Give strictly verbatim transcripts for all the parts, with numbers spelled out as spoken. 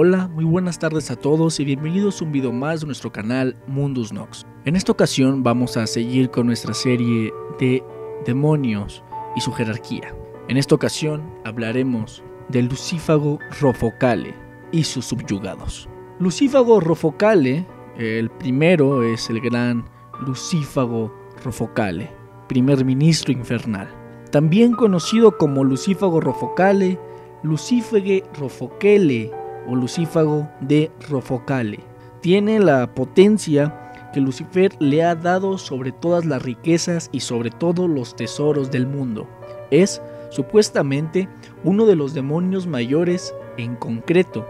Hola, muy buenas tardes a todos y bienvenidos a un video más de nuestro canal Mundus Nox. En esta ocasión vamos a seguir con nuestra serie de demonios y su jerarquía. En esta ocasión hablaremos del Lucífago Rofocale y sus subyugados. Lucífago Rofocale, el primero es el gran Lucífago Rofocale, primer ministro infernal. También conocido como Lucífago Rofocale, Lucífago Rofocale o Lucífago de Rofocale. Tiene la potencia que Lucifer le ha dado sobre todas las riquezas y sobre todos los tesoros del mundo. Es supuestamente uno de los demonios mayores, en concreto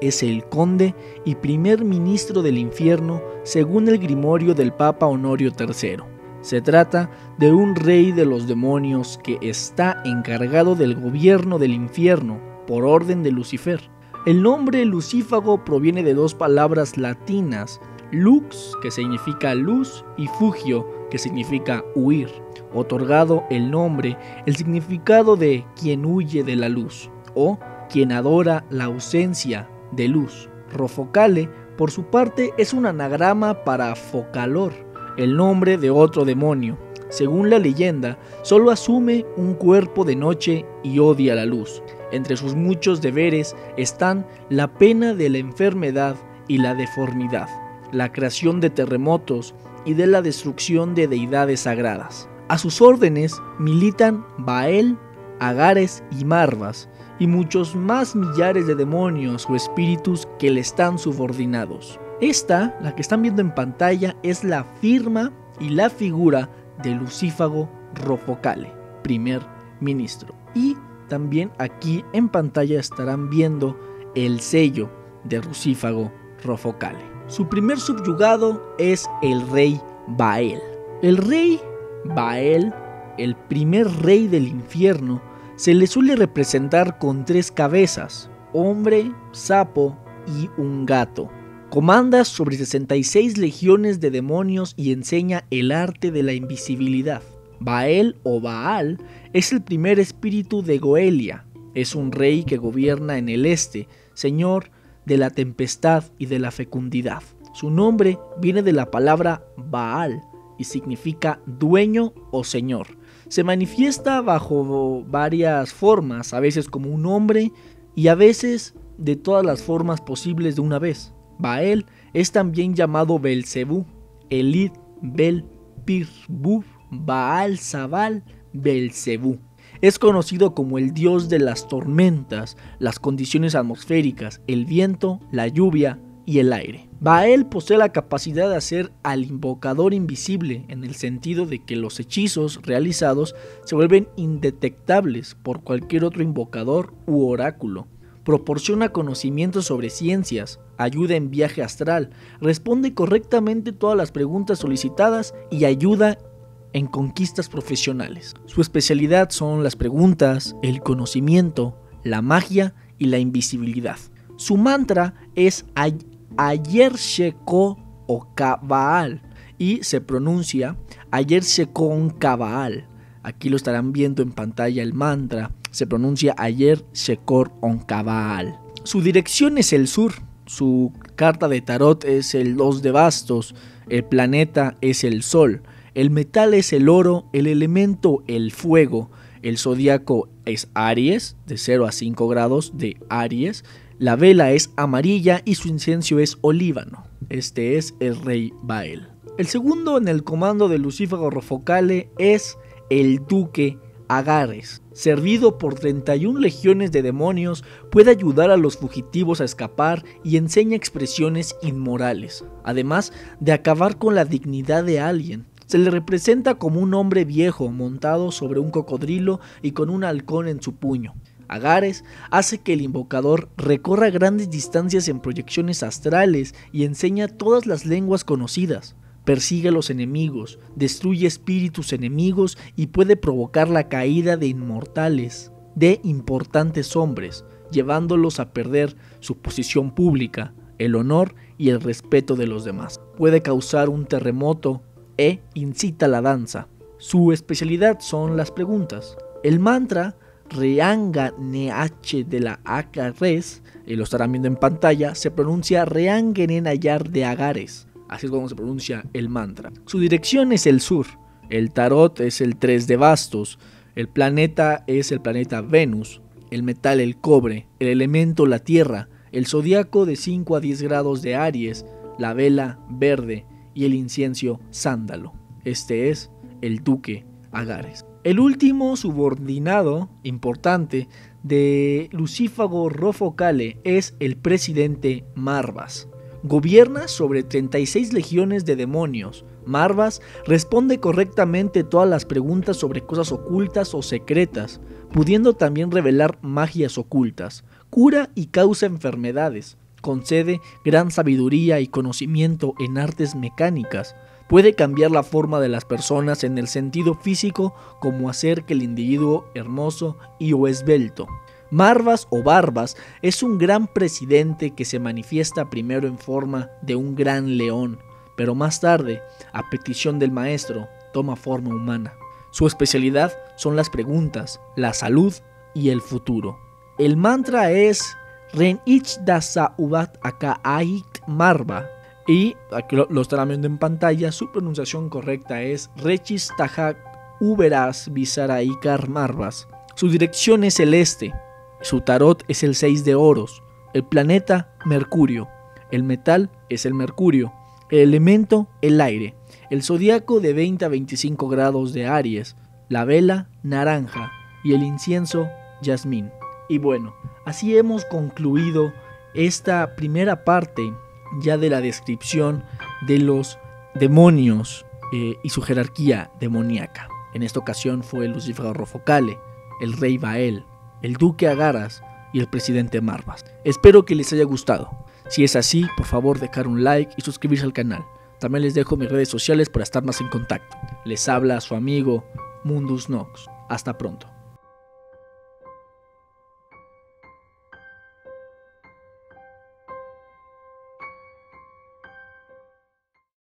es el conde y primer ministro del infierno según el grimorio del Papa Honorio tercero. Se trata de un rey de los demonios que está encargado del gobierno del infierno por orden de Lucifer. El nombre Lucífago proviene de dos palabras latinas, lux, que significa luz, y fugio, que significa huir, otorgado el nombre, el significado de quien huye de la luz, o quien adora la ausencia de luz. Rofocale, por su parte, es un anagrama para Focalor, el nombre de otro demonio. Según la leyenda, solo asume un cuerpo de noche y odia la luz. Entre sus muchos deberes están la pena de la enfermedad y la deformidad, la creación de terremotos y de la destrucción de deidades sagradas. A sus órdenes militan Bael, Agares y Marbas, y muchos más millares de demonios o espíritus que le están subordinados. Esta, la que están viendo en pantalla, es la firma y la figura de Lucífago Rofocale, primer ministro. Y también aquí en pantalla estarán viendo el sello de Lucífago Rofocale. Su primer subyugado es el rey Bael. El rey Bael, el primer rey del infierno, se le suele representar con tres cabezas, hombre, sapo y un gato. Comanda sobre sesenta y seis legiones de demonios y enseña el arte de la invisibilidad. Bael o Baal es el primer espíritu de Goelia, es un rey que gobierna en el este, señor de la tempestad y de la fecundidad. Su nombre viene de la palabra Baal y significa dueño o señor. Se manifiesta bajo varias formas, a veces como un hombre y a veces de todas las formas posibles de una vez. Bael es también llamado Belzebú, Elit Belpirbú, Baal Zabal Belcebú. Es conocido como el dios de las tormentas, las condiciones atmosféricas, el viento, la lluvia y el aire. Bael posee la capacidad de hacer al invocador invisible, en el sentido de que los hechizos realizados se vuelven indetectables por cualquier otro invocador u oráculo. Proporciona conocimientos sobre ciencias, ayuda en viaje astral, responde correctamente todas las preguntas solicitadas y ayuda en conquistas profesionales. Su especialidad son las preguntas, el conocimiento, la magia y la invisibilidad. Su mantra es Ay Ayer Sheko o Kabaal y se pronuncia Ayer Sheko Kabaal. Aquí lo estarán viendo en pantalla el mantra, se pronuncia Ayer Sheko Kabaal. Su dirección es el sur, su carta de tarot es el dos de bastos, el planeta es el sol. El metal es el oro, el elemento el fuego, el zodiaco es Aries, de cero a cinco grados de Aries, la vela es amarilla y su incienso es olíbano. Este es el rey Bael. El segundo en el comando de Lucífago Rofocale es el duque Agares. Servido por treinta y una legiones de demonios, puede ayudar a los fugitivos a escapar y enseña expresiones inmorales, además de acabar con la dignidad de alguien. Se le representa como un hombre viejo montado sobre un cocodrilo y con un halcón en su puño. Agares hace que el invocador recorra grandes distancias en proyecciones astrales y enseña todas las lenguas conocidas. Persigue a los enemigos, destruye espíritus enemigos y puede provocar la caída de inmortales, de importantes hombres, llevándolos a perder su posición pública, el honor y el respeto de los demás. Puede causar un terremoto e incita la danza. Su especialidad son las preguntas. El mantra Reanga Neh de la Agares, y lo estarán viendo en pantalla, se pronuncia Reanga Neh de Agares. Así es como se pronuncia el mantra. Su dirección es el sur. El tarot es el tres de bastos. El planeta es el planeta Venus. El metal el cobre. El elemento la tierra. El zodiaco de cinco a diez grados de Aries. La vela verde. Y el incienso sándalo. Este es el duque Agares. El último subordinado importante de Lucífago Rofocale es el presidente Marbas. Gobierna sobre treinta y seis legiones de demonios. Marbas responde correctamente todas las preguntas sobre cosas ocultas o secretas, pudiendo también revelar magias ocultas. Cura y causa enfermedades. Concede gran sabiduría y conocimiento en artes mecánicas. Puede cambiar la forma de las personas en el sentido físico, como hacer que el individuo hermoso y o esbelto. Marbas o Barbas es un gran presidente que se manifiesta primero en forma de un gran león, pero más tarde, a petición del maestro, toma forma humana. Su especialidad son las preguntas, la salud y el futuro. El mantra es Marbas. Y aquí lo, lo estarán viendo en pantalla, su pronunciación correcta es Rechistahak Uberas Bizaraicar Marbas. Su dirección es el este, su tarot es el seis de oros, el planeta Mercurio, el metal es el mercurio, el elemento el aire, el zodiaco de veinte a veinticinco grados de Aries, la vela naranja y el incienso jazmín. Y bueno, así hemos concluido esta primera parte ya de la descripción de los demonios eh, y su jerarquía demoníaca. En esta ocasión fue Lucífago Rofocale, el rey Bael, el duque Agares y el presidente Marbas. Espero que les haya gustado. Si es así, por favor dejar un like y suscribirse al canal. También les dejo mis redes sociales para estar más en contacto. Les habla su amigo Mundus Nox. Hasta pronto.